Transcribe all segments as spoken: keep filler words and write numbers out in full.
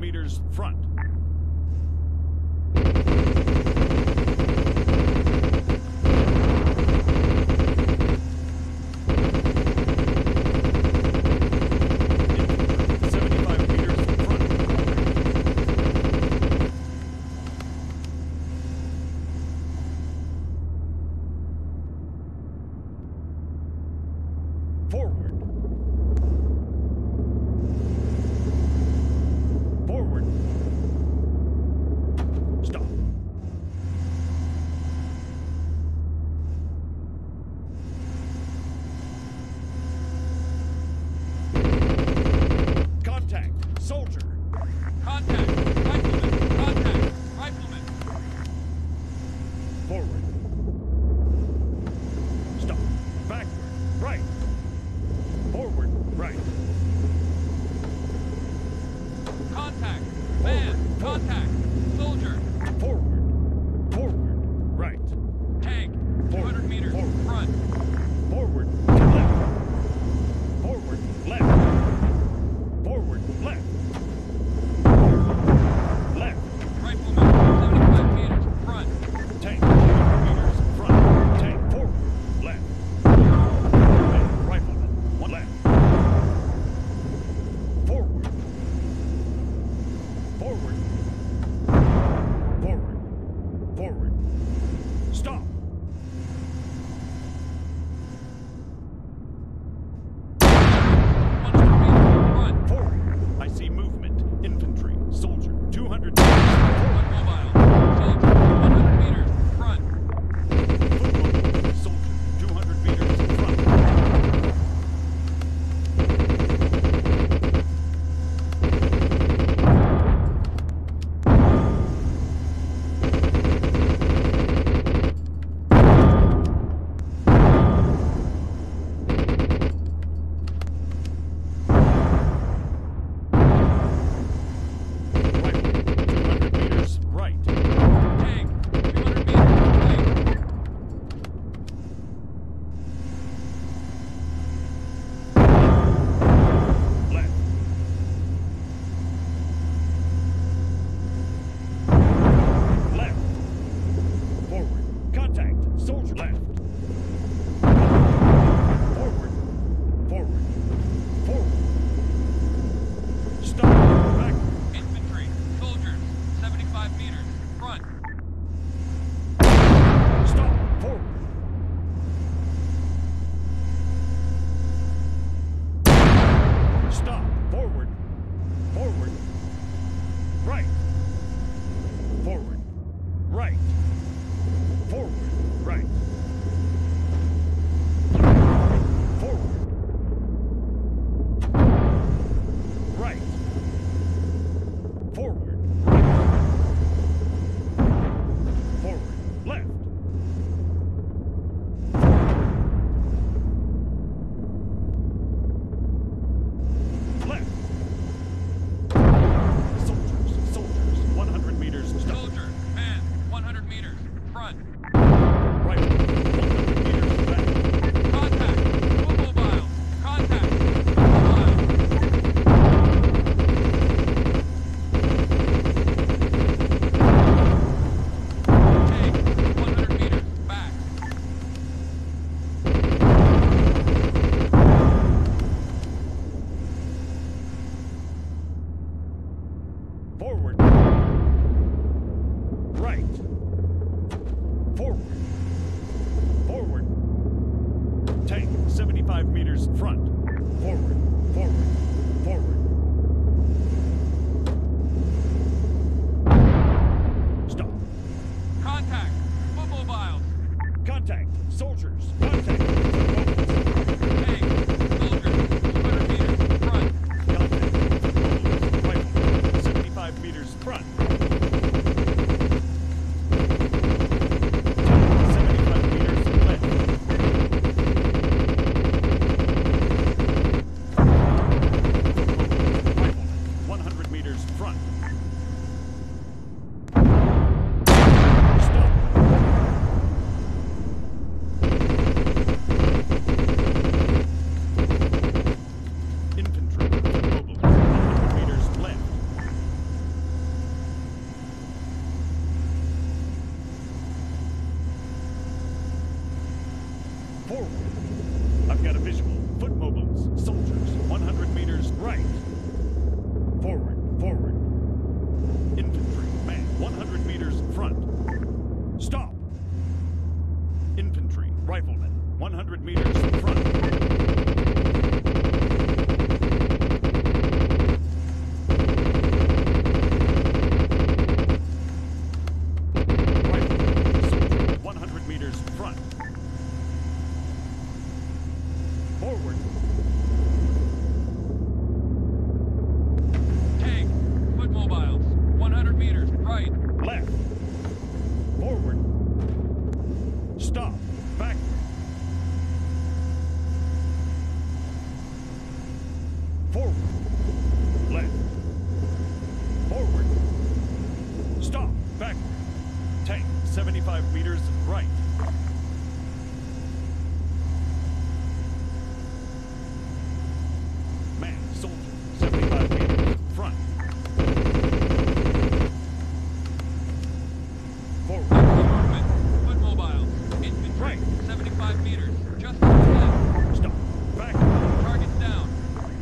one hundred meters front. Forward. Forward. Stop. Contact. Soldier. Contact. Rifleman. Contact. Rifleman. Forward. Stop. Backward. Right. Forward, right. Contact, man, forward, contact, forward. Soldier. Forward, forward, right. Tank, forward, two hundred meters, forward, front. Forward, left. Forward, left. Forward, left. Left. Rifleman, seventy-five meters, front. Tank, two hundred meters, front. Tank, forward, left. Forward, forward, forward, stop. one hundred meters, front. Forward, I see movement. Infantry, soldier, two hundred meters. Forward, mobile, soldier, one hundred meters, front. Forward, soldier, two hundred meters, front. Soldier left. Forward. Forward. Forward. Stop. Back. Infantry. Soldiers. seventy-five meters. Front. Stop. Forward. Stop. Forward. Forward. Right. Forward. Right. Forward. Right. Forward. Right. Forward. Right. Forward. Left. Left. Soldiers. Soldiers. one hundred meters. Stop. Soldier. Man. one hundred meters. Front. Forward. Right. Forward. Forward. Tank seventy-five meters front. Forward. Forward. Forward. Stop. Contact. Mobiles. Contact. Soldiers. Contact. Tank. Meters front. seventy-five meters left. forward. I've got a visual. Foot mobiles, soldiers, one hundred meters right. Forward, forward. Infantry, man, one hundred meters front. Stop. Infantry, riflemen, one hundred meters front. seventy-five meters right. Man, soldier, seventy-five meters front. Forward. Foot mobile. Infantry. Right. seventy-five meters. Just left. Stop. Back. Targets down. Forward.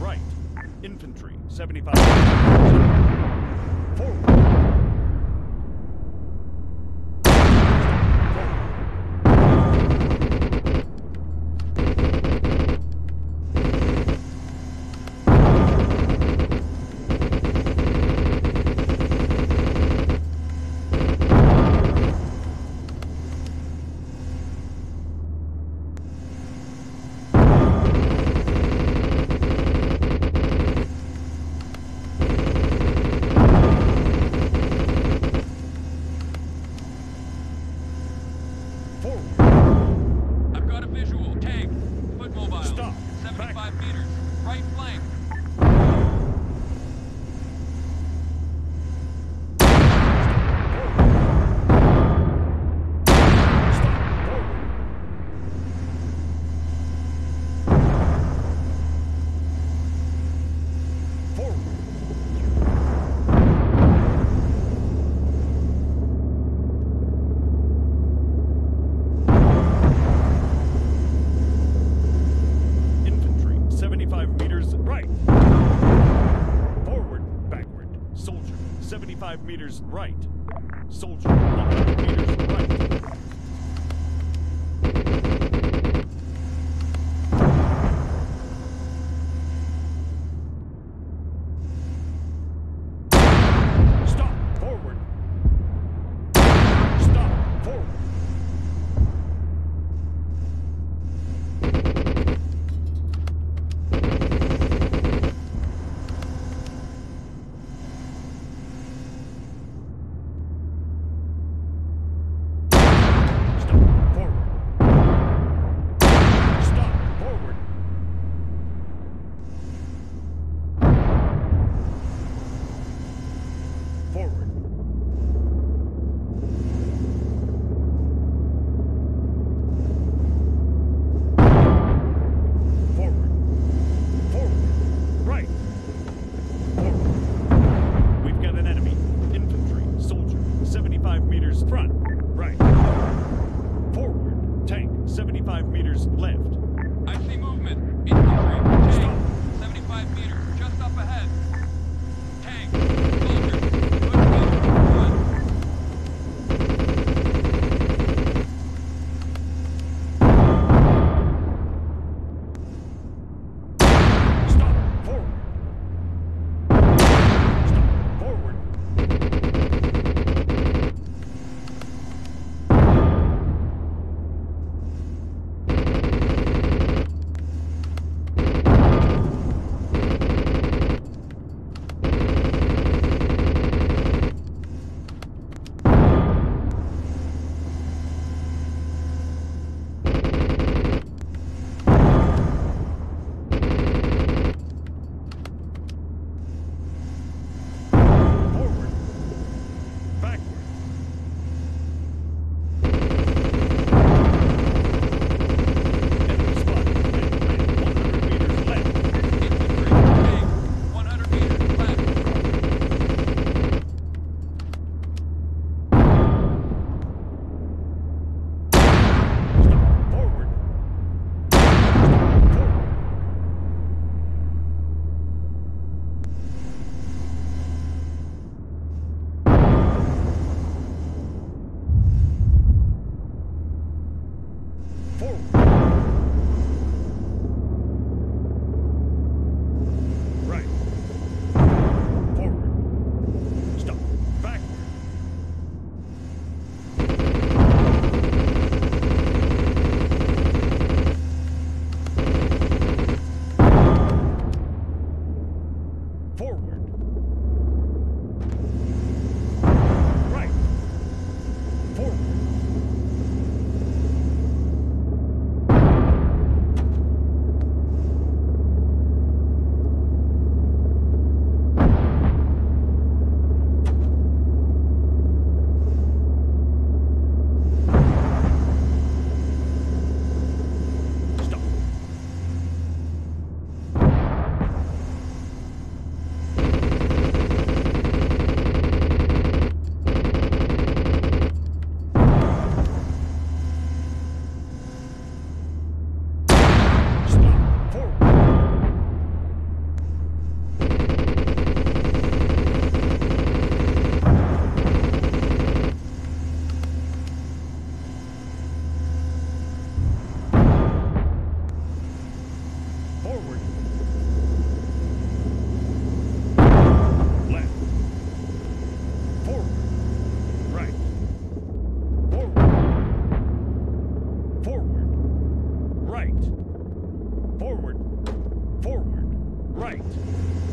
Right. Infantry, seventy-five. Forward. Soldier, seventy-five meters right. Soldier, one hundred meters right. Forward, forward, right.